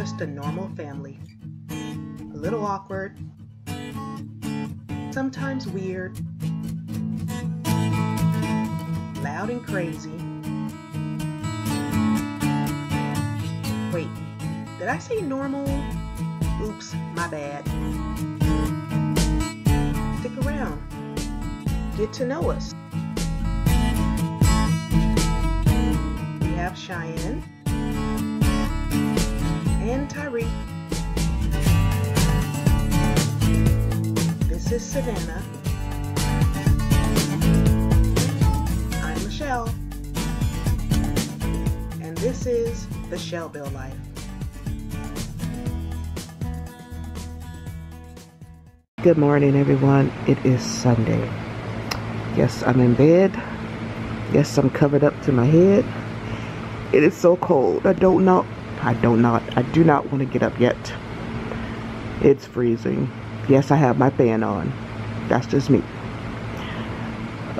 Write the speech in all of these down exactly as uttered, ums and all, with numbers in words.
just a normal family. A little awkward, sometimes weird, loud and crazy. Wait, did I say normal? Oops, my bad. Stick around. Get to know us. We have Cheyenne and Tyreek. This is Savannah. I'm Michelle. And this is The ChelleBelle Life. Good morning, everyone. It is Sunday. Yes, I'm in bed. Yes, I'm covered up to my head. It is so cold. I don't know. I don't not. I do not want to get up yet. It's freezing. Yes, I have my fan on. That's just me.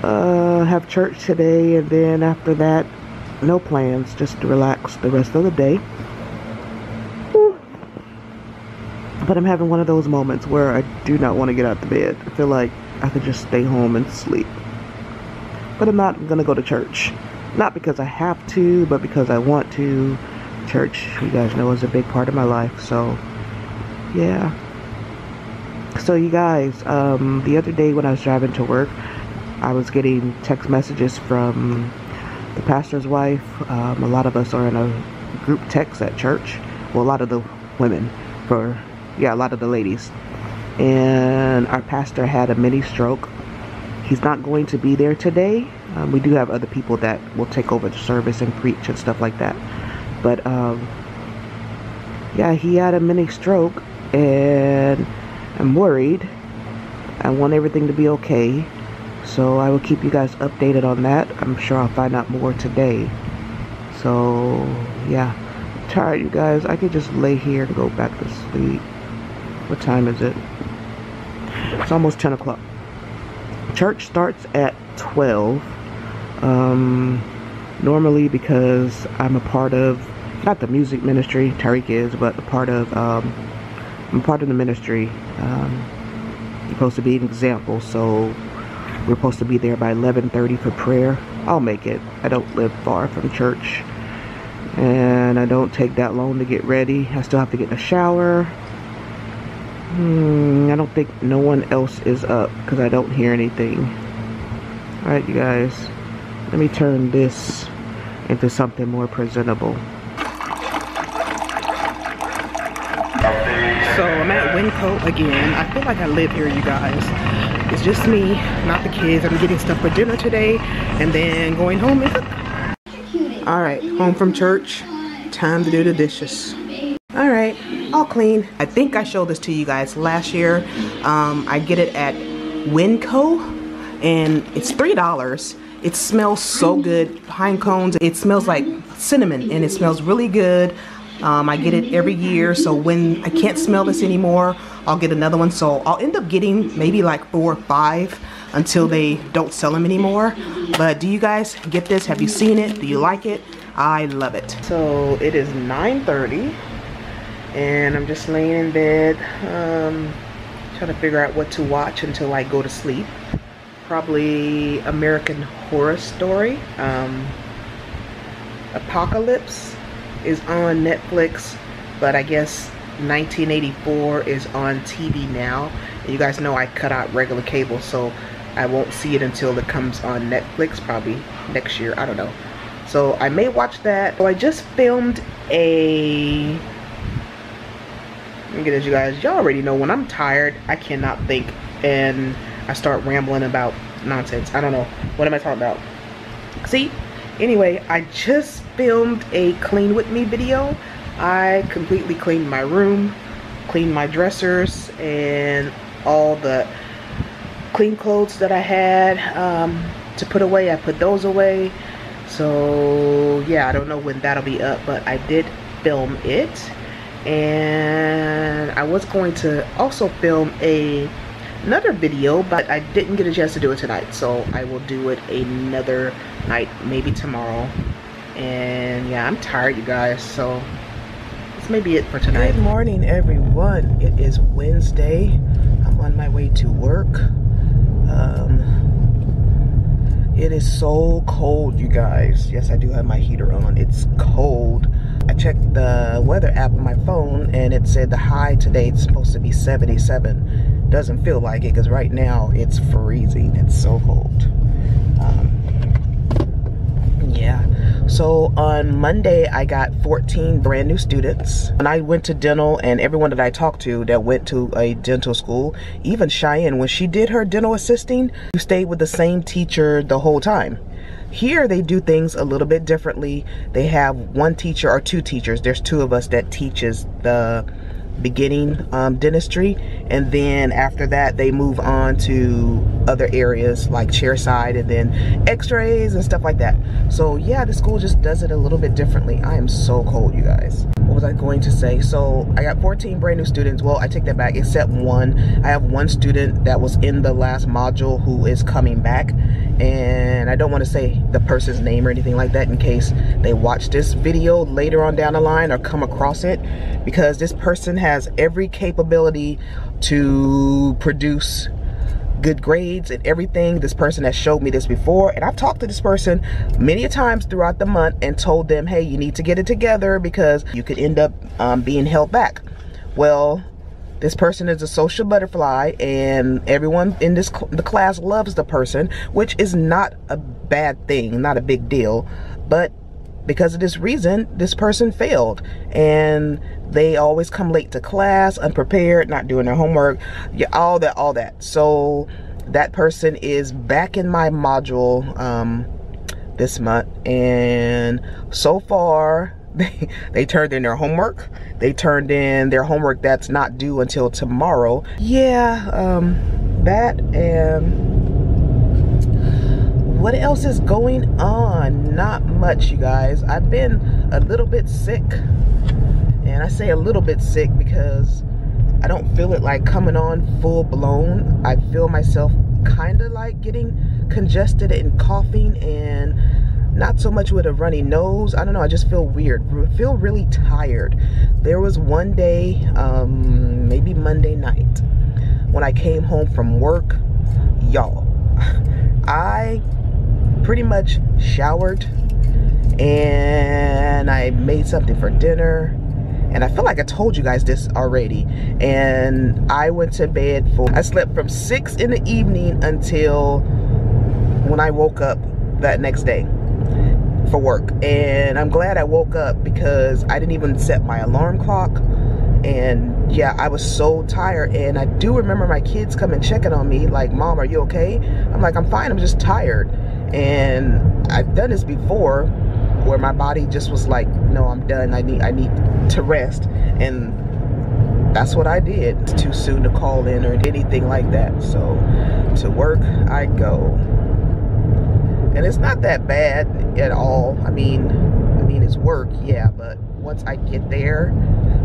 Uh, have church today, and then after that, no plans. Just to relax the rest of the day. But I'm having one of those moments where I do not want to get out of bed. I feel like I could just stay home and sleep. But I'm not going to go to church. Not because I have to, but because I want to. Church, you guys know, is a big part of my life. So, yeah. So, you guys, um, the other day when I was driving to work, I was getting text messages from the pastor's wife. Um, a lot of us are in a group text at church. Well, a lot of the women for... Yeah, a lot of the ladies. And our pastor had a mini stroke. He's not going to be there today. Um, we do have other people that will take over the service and preach and stuff like that. But, um, yeah, he had a mini stroke. And I'm worried. I want everything to be okay. So I will keep you guys updated on that. I'm sure I'll find out more today. So, yeah. I'm tired, you guys. I could just lay here and go back to sleep. What time is it? It's almost ten o'clock. Church starts at twelve. Um, normally, because I'm a part of, not the music ministry, Tariq is, but a part of, um, I'm a part of the ministry. Um, I'm supposed to be an example, so we're supposed to be there by eleven thirty for prayer. I'll make it. I don't live far from church. And I don't take that long to get ready. I still have to get in a shower. Hmm, I don't think no one else is up because I don't hear anything. Alright, you guys. Let me turn this into something more presentable. So, I'm at WinCo again. I feel like I live here, you guys. It's just me, not the kids. I'm getting stuff for dinner today and then going home and cook. Alright, home from church. Time to do the dishes. Alright. All clean. I think I showed this to you guys last year. Um, I get it at WinCo and it's three dollars. It smells so good. Pine cones. It smells like cinnamon and it smells really good. Um, I get it every year, so when I can't smell this anymore, I'll get another one. So I'll end up getting maybe like four or five until they don't sell them anymore. But do you guys get this? Have you seen it? Do you like it? I love it. So it is nine thirty. And I'm just laying in bed, um, trying to figure out what to watch until I go to sleep. Probably American Horror Story. Um, Apocalypse is on Netflix, but I guess nineteen eighty-four is on T V now. And you guys know I cut out regular cable, so I won't see it until it comes on Netflix, probably next year. I don't know. So I may watch that. So I just filmed a... Let me get this, you guys. Y'all already know when I'm tired, I cannot think and I start rambling about nonsense. I don't know. What am I talking about? See? Anyway, I just filmed a clean with me video. I completely cleaned my room, cleaned my dressers, and all the clean clothes that I had um, to put away. I put those away. So, yeah, I don't know when that'll be up, but I did film it. And I was going to also film a another video, but I didn't get a chance to do it tonight, so I will do it another night, maybe tomorrow. And yeah, I'm tired, you guys, so it's this may be it for tonight. Good morning, everyone. It is Wednesday. I'm on my way to work. Um, it is so cold, you guys. Yes, I do have my heater on. It's cold. I checked the weather app on my phone, and it said the high today is supposed to be seventy-seven. Doesn't feel like it, because right now it's freezing. It's so cold. Um, yeah. So on Monday, I got fourteen brand new students. When I went to dental, and everyone that I talked to that went to a dental school, even Cheyenne, when she did her dental assisting, you stayed with the same teacher the whole time. Here they do things a little bit differently. They have one teacher or two teachers. There's two of us that teaches the beginning um, dentistry, and then after that they move on to other areas like chairside and then x-rays and stuff like that. So yeah, the school just does it a little bit differently. I am so cold, you guys. What was I going to say? So I got fourteen brand new students. Well, I take that back, except one. I have one student that was in the last module who is coming back, and I don't want to say the person's name or anything like that in case they watch this video later on down the line or come across it, because this person has every capability to produce good grades and everything. This person has showed me this before, and I've talked to this person many a times throughout the month and told them, hey, you need to get it together because you could end up um, being held back. Well, this person is a social butterfly, and everyone in this cl- the class loves the person, which is not a bad thing, not a big deal. But because of this reason, this person failed, and they always come late to class, unprepared, not doing their homework, yeah, all that, all that. So that person is back in my module um, this month, and so far, They, they turned in their homework. They turned in their homework that's not due until tomorrow. Yeah, um, that and what else is going on? Not much, you guys. I've been a little bit sick. And I say a little bit sick because I don't feel it like coming on full blown. I feel myself kind of like getting congested and coughing, and not so much with a runny nose. I don't know, I just feel weird. I feel really tired. There was one day, um, maybe Monday night, when I came home from work, y'all, I pretty much showered and I made something for dinner. And I feel like I told you guys this already. And I went to bed for, I slept from six in the evening until when I woke up that next day for work. And I'm glad I woke up because I didn't even set my alarm clock. And yeah, I was so tired. And I do remember my kids coming checking on me like, Mom, are you okay? I'm like, I'm fine, I'm just tired. And I've done this before where my body just was like, no, I'm done, I need I need to rest. And that's what I did. It's too soon to call in or anything like that. So to work I go. And it's not that bad at all. I mean, I mean it's work, yeah, but once I get there,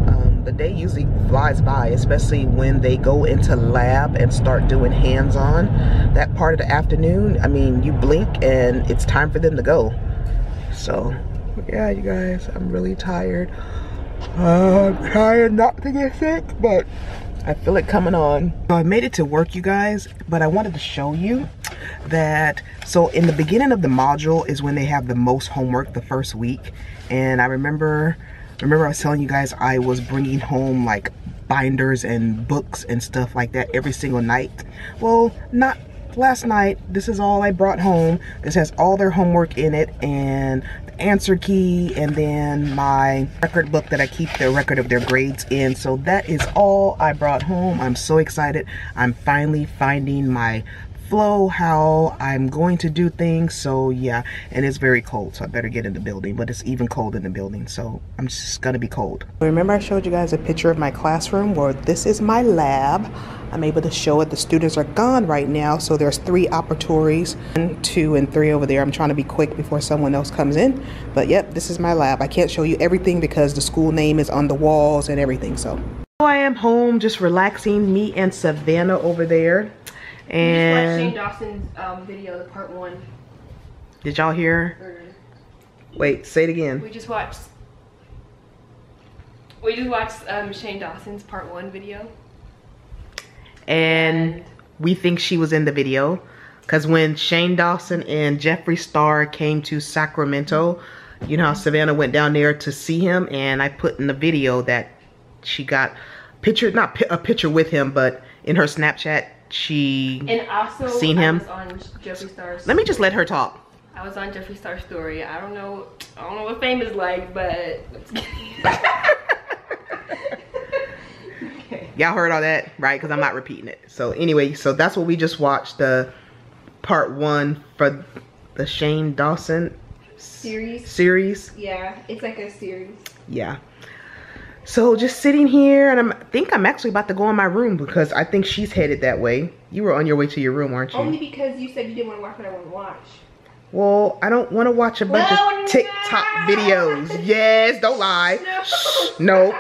um, the day usually flies by, especially when they go into lab and start doing hands-on. That part of the afternoon, I mean, you blink and it's time for them to go. So, yeah, you guys, I'm really tired. Uh, I'm tired not to get sick, but I feel it coming on. So I made it to work, you guys, but I wanted to show you that, so in the beginning of the module is when they have the most homework the first week. And I remember, remember I was telling you guys I was bringing home like binders and books and stuff like that every single night. Well, not last night. This is all I brought home. This has all their homework in it, and answer key, and then my record book that I keep the record of their grades in. So that is all I brought home. I'm so excited. I'm finally finding my flow, how I'm going to do things. So yeah, and it's very cold, so I better get in the building, but it's even cold in the building, so I'm just gonna be cold. Remember I showed you guys a picture of my classroom? Well, this is my lab. I'm able to show it. The students are gone right now, so there's three operatories, one, two, and three over there. I'm trying to be quick before someone else comes in, but yep, this is my lab. I can't show you everything because the school name is on the walls and everything, so. So I am home just relaxing, me and Savannah over there. And Shane Dawson's um, video, the part one. Did y'all hear? Wait, say it again. We just watched We just watched um, Shane Dawson's part one video. And we think she was in the video. Because when Shane Dawson and Jeffree Starr came to Sacramento, you know how Savannah went down there to see him. And I put in the video that she got picture, not a picture with him, but in her Snapchat, she and also seen him. I was on Jeffree Starr's Let me just let her talk. I was on Jeffree Starr's story. I don't know. I don't know what fame is like, but okay. Y'all heard all that, right? Because I'm not repeating it. So anyway, so that's what we just watched, the part one for the Shane Dawson series. Series. Yeah, it's like a series. Yeah. So just sitting here, and I'm, I think I'm actually about to go in my room because I think she's headed that way. You were on your way to your room, aren't you? Only because you said you didn't want to watch what I want to watch. Well, I don't want to watch a bunch well, of TikTok no. videos. Yes, don't lie. No. Shh, no.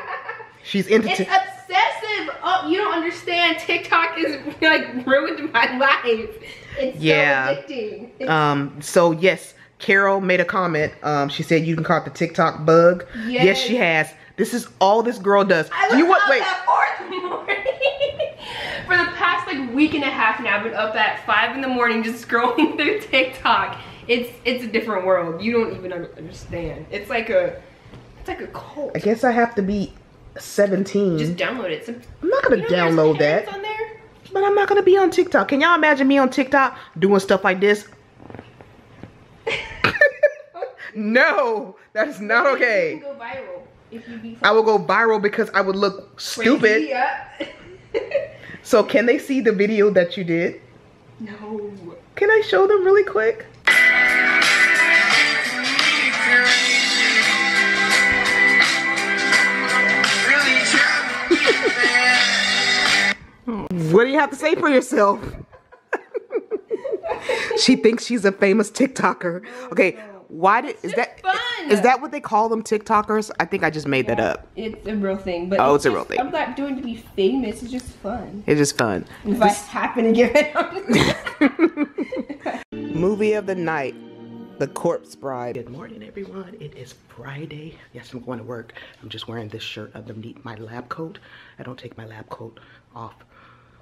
She's into TikTok. It's obsessive. Oh, you don't understand. TikTok is like ruined my life. It's yeah. so addicting. It's um, so yes, Carol made a comment. Um, she said you can call it the TikTok bug. Yes, yes she has. This is all this girl does. I was you what? Wait. At four in the morning. For the past like week and a half now, I've been up at five in the morning just scrolling through TikTok. It's it's a different world. You don't even understand. It's like a it's like a cult. I guess I have to be seventeen. Just download it. Some, I'm not gonna you know, download that. On there? But I'm not gonna be on TikTok. Can y'all imagine me on TikTok doing stuff like this? No, that is not okay. You can go viral. If you be I will go viral because I would look stupid. So can they see the video that you did? No. Can I show them really quick? What do you have to say for yourself? She thinks she's a famous TikToker. Okay. Why did is that fun. Is that what they call them, TikTokers? I think I just made yeah, that up. It's a real thing, but oh, it's, it's a just, real thing. I'm not doing to be famous. It's just fun. It's just fun. If this... I happen to get it. Movie of the night, The Corpse Bride. Good morning, everyone. It is Friday. Yes, I'm going to work. I'm just wearing this shirt underneath my lab coat. I don't take my lab coat off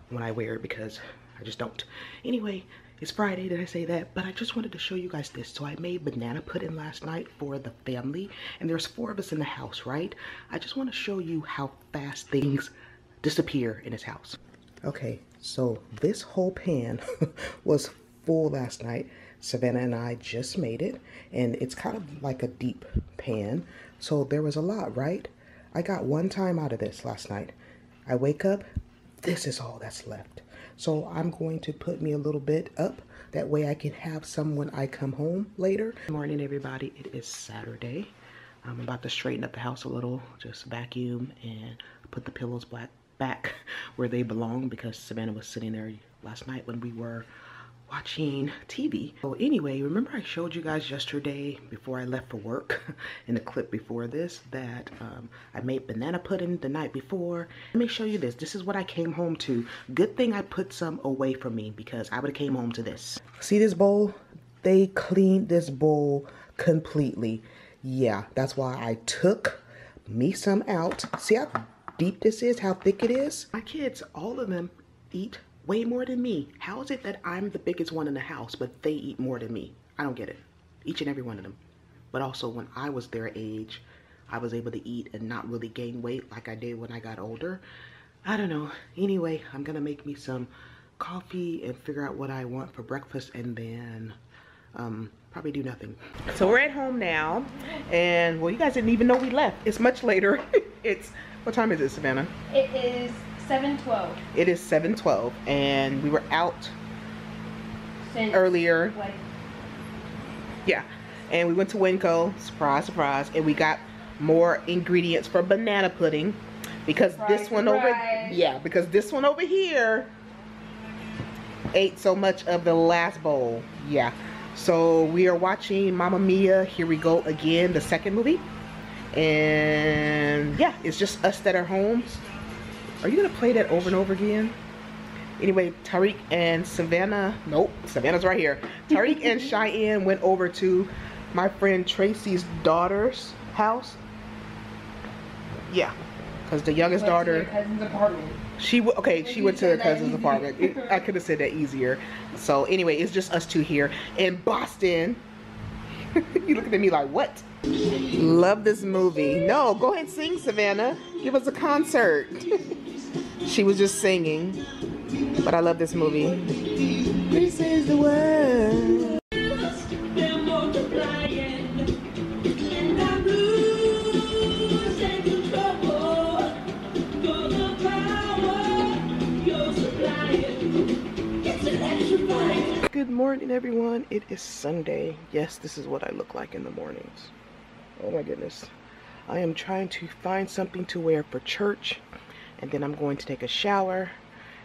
when I wear it because I just don't. Anyway. It's Friday, did I say that? But I just wanted to show you guys this. So I made banana pudding last night for the family. And there's four of us in the house, right? I just want to show you how fast things disappear in this house. Okay, so this whole pan was full last night. Savannah and I just made it. And it's kind of like a deep pan. So there was a lot, right? I got one time out of this last night. I wake up, this is all that's left. So I'm going to put me a little bit up. That way I can have some when I come home later. Good morning, everybody. It is Saturday. I'm about to straighten up the house a little. Just vacuum and put the pillows back, back where they belong because Savannah was sitting there last night when we were watching T V. So anyway, remember I showed you guys yesterday before I left for work in the clip before this that um, I made banana pudding the night before. Let me show you this. This is what I came home to. Good thing I put some away from me because I would have came home to this. See this bowl? They cleaned this bowl completely. Yeah, that's why I took me some out. See how deep this is, how thick it is? My kids, all of them eat way more than me. How is it that I'm the biggest one in the house, but they eat more than me? I don't get it. Each and every one of them. But also when I was their age, I was able to eat and not really gain weight like I did when I got older. I don't know. Anyway, I'm gonna make me some coffee and figure out what I want for breakfast and then um, probably do nothing. So we're at home now, and well, you guys didn't even know we left. It's much later. It's, what time is it, Savannah? It is seven twelve. It is seven twelve, and we were out Since earlier. What? Yeah, and we went to WinCo. Surprise, surprise! And we got more ingredients for banana pudding because surprise, this one surprise. over, yeah, because this one over here ate so much of the last bowl. Yeah, so we are watching Mamma Mia. Here we go again, the second movie, and yeah, it's just us that are home. Are you gonna play that over and over again? Anyway, Tariq and Savannah, nope, Savannah's right here. Tariq and Cheyenne went over to my friend Tracy's daughter's house. Yeah, Because the youngest daughter, she okay, she went to her cousin's apartment. It, I could have said that easier. So anyway, it's just us two here in Boston. You looking at me like what? Love this movie. No, go ahead and sing, Savannah. Give us a concert. She was just singing, but I love this movie. This is the world. Good morning, everyone. It is Sunday. Yes, this is what I look like in the mornings. Oh my goodness. I am trying to find something to wear for church, and then I'm going to take a shower,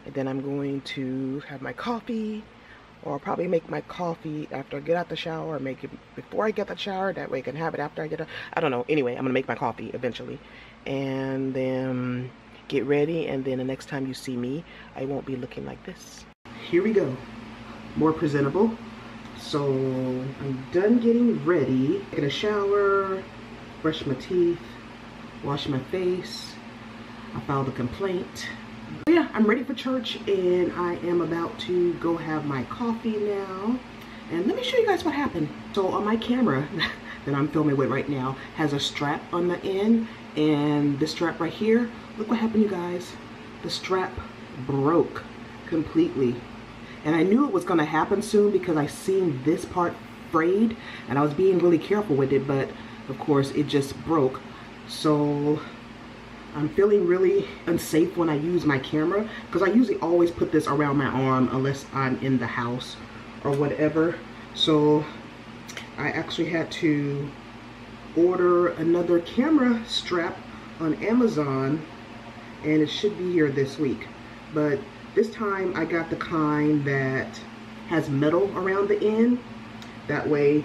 and then I'm going to have my coffee, or I'll probably make my coffee after I get out the shower, or make it before I get the shower, that way I can have it after I get out. I don't know. Anyway, I'm gonna make my coffee eventually, and then get ready, and then the next time you see me, I won't be looking like this. Here we go. More presentable. So I'm done getting ready. Get a shower, brush my teeth, wash my face. I filed a complaint. But yeah, I'm ready for church, and I am about to go have my coffee now. And let me show you guys what happened. So on my camera that I'm filming with right now has a strap on the end, and this strap right here, look what happened, you guys. The strap broke completely. And I knew it was going to happen soon because I seen this part frayed, and I was being really careful with it, but of course it just broke. So I'm feeling really unsafe when I use my camera, because I usually always put this around my arm unless I'm in the house or whatever. So I actually had to order another camera strap on Amazon, and it should be here this week. But this time I got the kind that has metal around the end. That way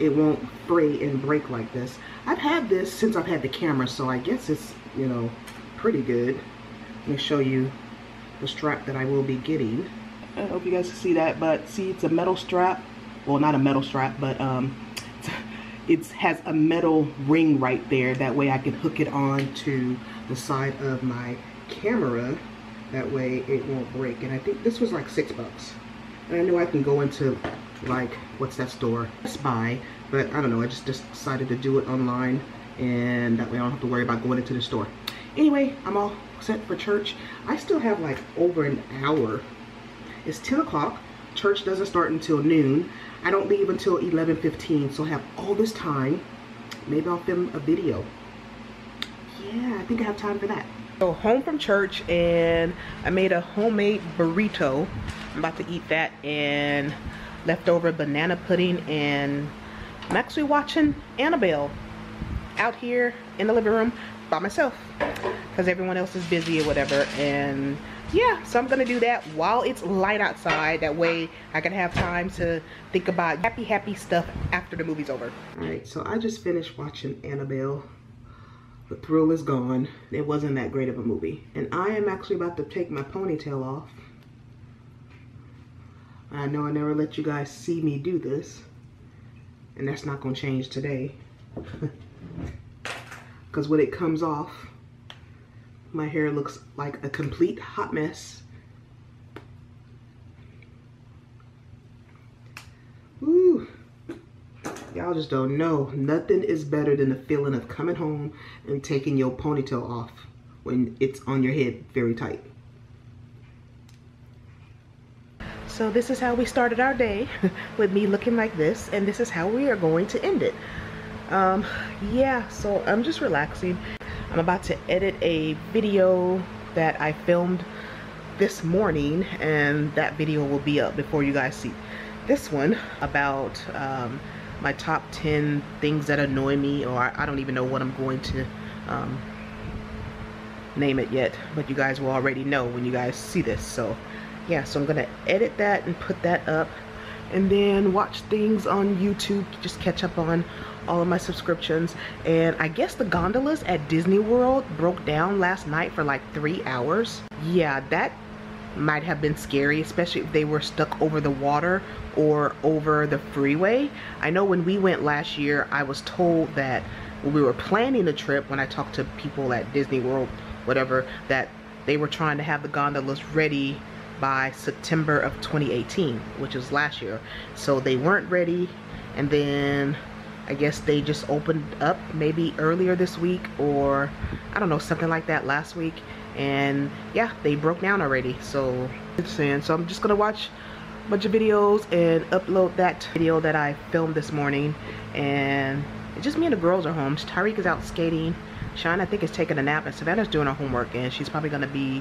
it won't fray and break like this. I've had this since I've had the camera, so I guess it's, you know, pretty good. Let me show you the strap that I will be getting. I hope you guys can see that, but see, it's a metal strap. Well, not a metal strap, but um, it has a metal ring right there. That way I can hook it on to the side of my camera. That way it won't break. And I think this was like six bucks, and I know I can go into like what's that store, Best Buy, but I don't know, I just, just decided to do it online, and that way I don't have to worry about going into the store. Anyway, I'm all set for church. I still have like over an hour. It's ten o'clock. Church doesn't start until noon. I don't leave until eleven fifteen, so I have all this time. Maybe I'll film a video. Yeah, I think I have time for that. So home from church, and I made a homemade burrito. I'm about to eat that, and leftover banana pudding, and I'm actually watching Annabelle out here in the living room by myself because everyone else is busy or whatever. And yeah, so I'm gonna do that while it's light outside. That way I can have time to think about happy happy stuff after the movie's over. All right, so I just finished watching Annabelle. The thrill is gone. It wasn't that great of a movie. And I am actually about to take my ponytail off. I know I never let you guys see me do this, and that's not gonna change today. Because when it comes off, my hair looks like a complete hot mess. Ooh. Y'all just don't know. Nothing is better than the feeling of coming home and taking your ponytail off when it's on your head very tight. So this is how we started our day, with me looking like this, and this is how we are going to end it. Um, yeah, so I'm just relaxing. I'm about to edit a video that I filmed this morning, and that video will be up before you guys see this one, about um, my top ten things that annoy me, or I don't even know what I'm going to um, name it yet, but you guys will already know when you guys see this. So yeah, so I'm gonna edit that and put that up, and then watch things on YouTube, just catch up on all of my subscriptions. And I guess the gondolas at Disney World broke down last night for like three hours. Yeah, that might have been scary, especially if they were stuck over the water or over the freeway. I know when we went last year, I was told that when we were planning the trip, when I talked to people at Disney World whatever, that they were trying to have the gondolas ready by September of twenty eighteen, which was last year. So they weren't ready, and then I guess they just opened up maybe earlier this week, or I don't know, something like that last week. And yeah, they broke down already. So it's in. So I'm just gonna watch a bunch of videos and upload that video that I filmed this morning. And it's just me and the girls are home. Tyreek is out skating. Sean, I think, is taking a nap, and Savannah's doing her homework, and she's probably gonna be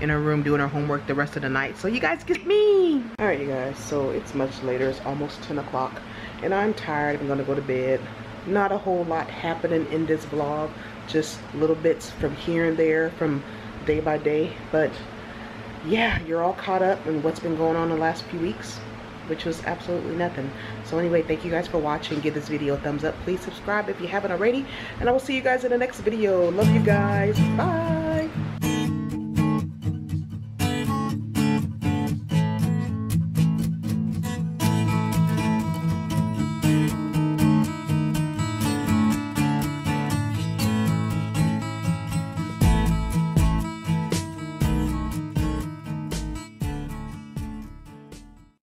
in her room doing her homework the rest of the night. So you guys get me. All right, you guys, so it's much later. It's almost ten o'clock, and I'm tired. I'm gonna go to bed. Not a whole lot happening in this vlog, just little bits from here and there, from day by day. But yeah, you're all caught up in what's been going on the last few weeks, which was absolutely nothing. So anyway, thank you guys for watching. Give this video a thumbs up. Please subscribe if you haven't already, and I will see you guys in the next video. Love you guys. Bye.